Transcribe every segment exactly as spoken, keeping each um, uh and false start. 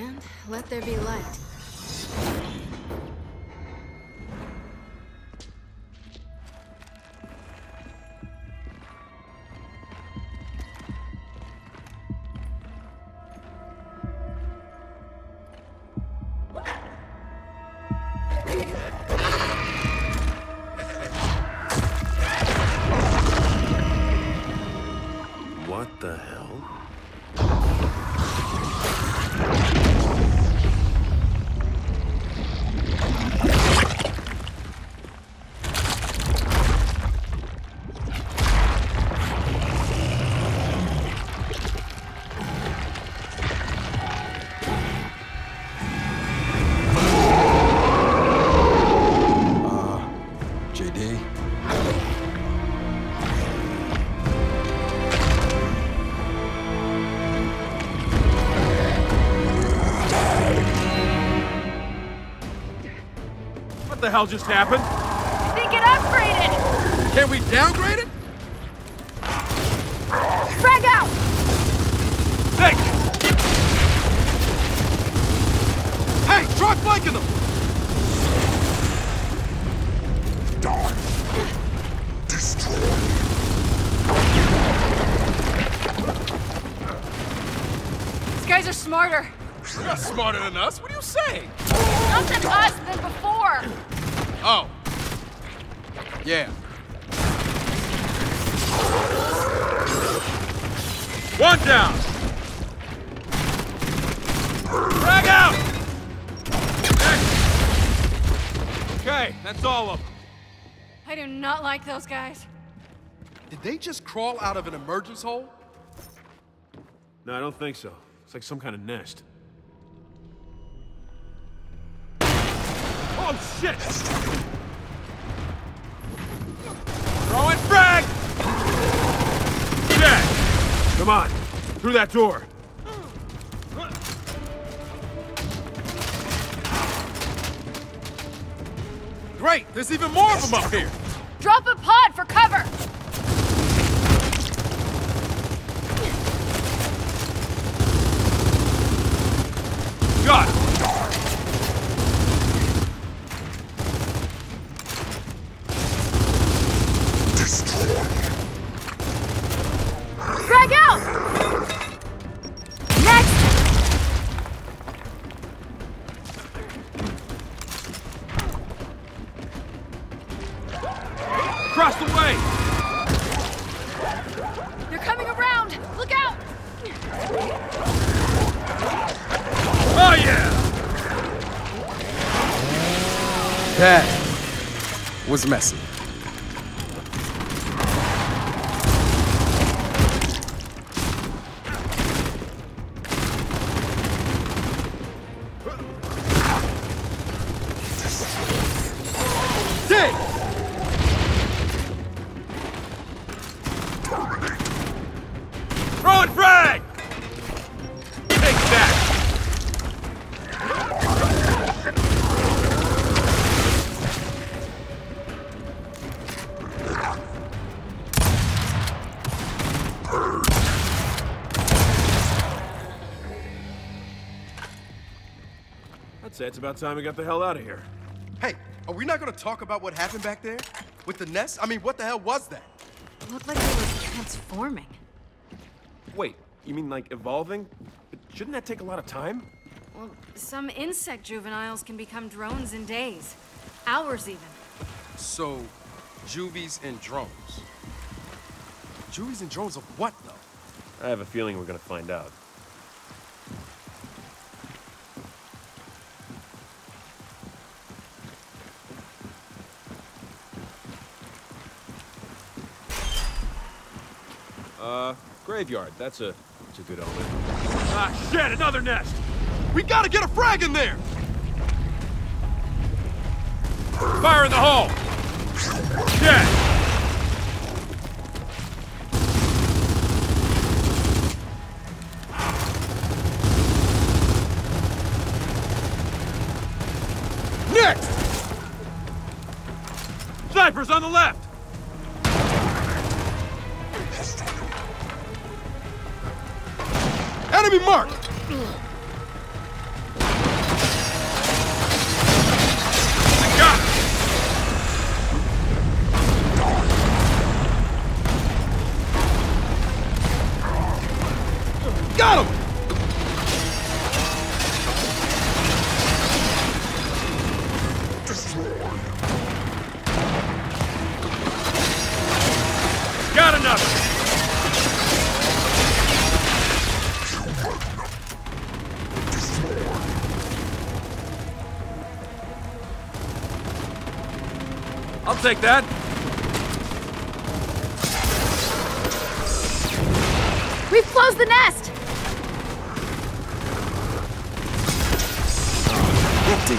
And let there be light. What the hell? What the hell just happened? They get upgraded! Can we downgrade it? Frag out! Nick! Hey, try flanking them! Die! Destroy! These guys are smarter. They're not smarter than us. What are you saying? Not than us, than before. Oh. Yeah. One down. Frag out. Next. Okay, that's all of them. I do not like those guys. Did they just crawl out of an emergence hole? No, I don't think so. It's like some kind of nest. Oh, shit! Throw it, frag! Dead! Come on, through that door. Great, there's even more of them up here! Drop a pod for cover! Got it! Across the way! They're coming around! Look out! Oh, yeah! That was messy. I'd say it's about time we got the hell out of here. Hey, are we not gonna talk about what happened back there? With the nest? I mean, what the hell was that? It looked like it was transforming. Wait, you mean like evolving? But shouldn't that take a lot of time? Well, some insect juveniles can become drones in days. Hours even. So, juvies and drones. Juvies and drones of what, though? I have a feeling we're gonna find out. Uh, graveyard. That's a, that's a good omen. Ah, shit! Another nest! We gotta get a frag in there! Fire in the hole! Shit! Next! Snipers on the left! Enemy mark! I'll take that. We've closed the nest. Empty.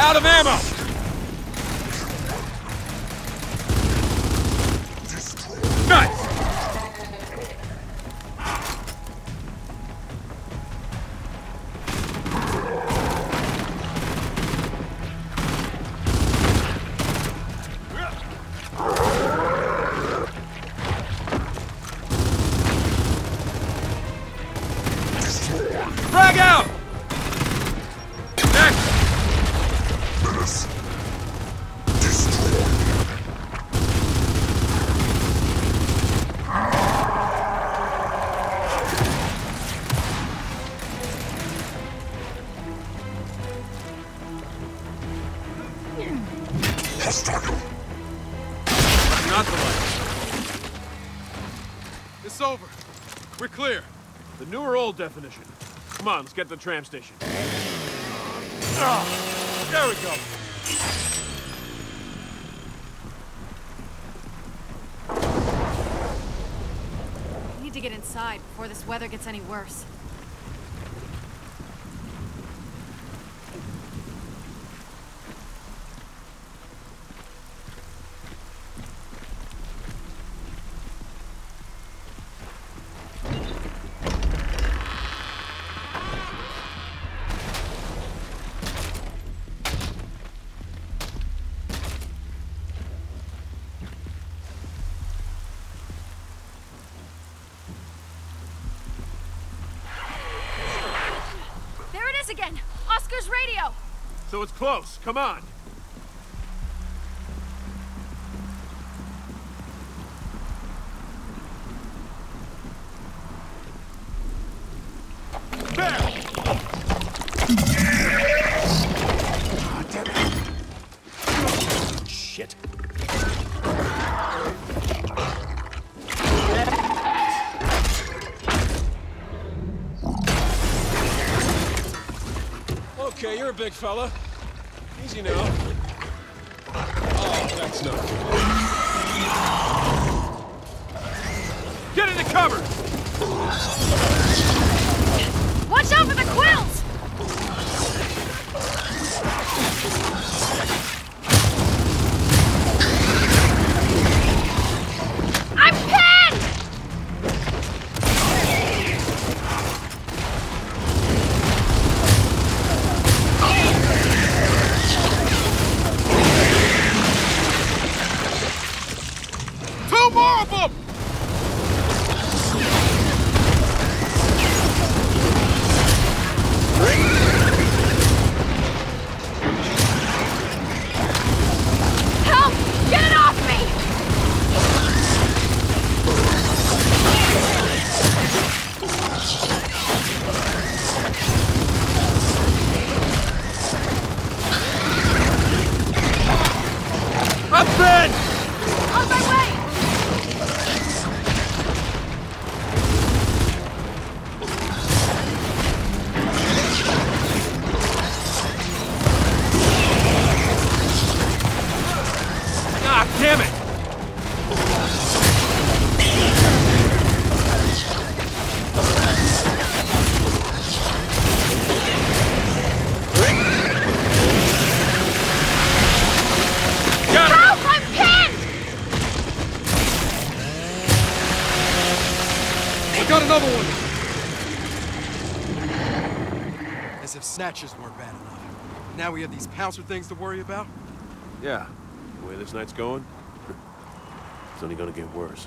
Out of ammo. Nice. Frag out! Next! Menace. Destroy. Hostile. Not the light. It's over. We're clear. The new or old definition. Come on, let's get to the tram station. Oh, there we go. We need to get inside before this weather gets any worse. Again, Oscar's radio. So it's close. Come on. There. Oh, damn it. Shit. Okay, you're a big fella. Easy now. Oh, that's not. Get into cover! Watch out for the quills! As if snatches weren't bad enough. Now we have these pouncer things to worry about? Yeah. The way this night's going, it's only gonna get worse.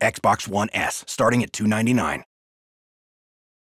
Xbox One S, starting at two ninety-nine.